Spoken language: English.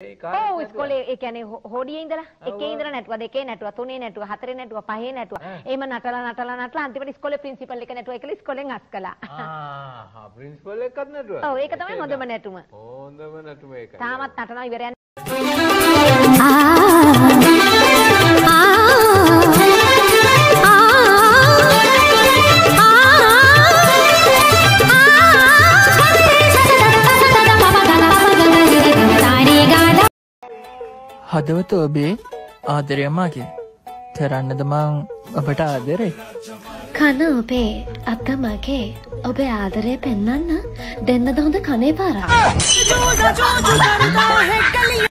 Oh, it's called a can hodi in the a cane network, a cane network, Tony network, Hatari network, Pahe network, Eman Atala, Natala, Atlantic, but it's called a principal like a network, it's calling Ascala. Ah, principal like a network. Oh, Ekataman on the Manatuma. On the Manatuaka. Tamat Natana, you're an. හදවත ඔබේ ආදරය මාගේ කරන්නද මං ඔබට ආදරේ කන ඔබේ අත මගේ ඔබේ ආදරය පෙන්වන්න දෙන්නද හොඳ කනේ පාරක්